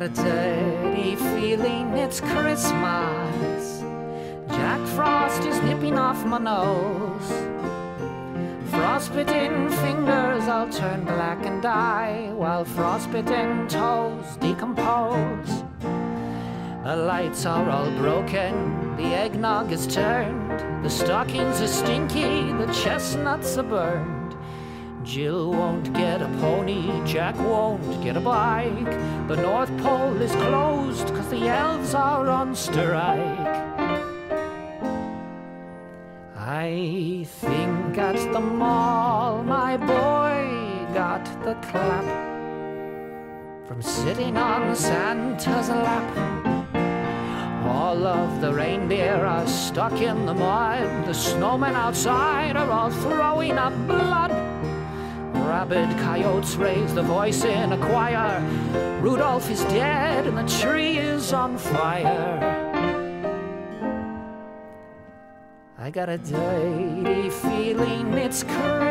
got a dirty feeling it's Christmas. Jack Frost is nipping off my nose. Frostbitten fingers all turn black and die, while frostbitten toes decompose. The lights are all broken, the eggnog is turned, the stockings are stinky, the chestnuts are burned. Jill won't get a pony, Jack won't get a bike, the North Pole is closed cause the elves are on strike. I think at the mall my boy got the clap from sitting on Santa's lap. All of the reindeer are stuck in the mud. The snowmen outside are all throwing up blood. Rabid coyotes raise the voice in a choir. Rudolph is dead and the tree is on fire. I got a dirty feeling it's crazy.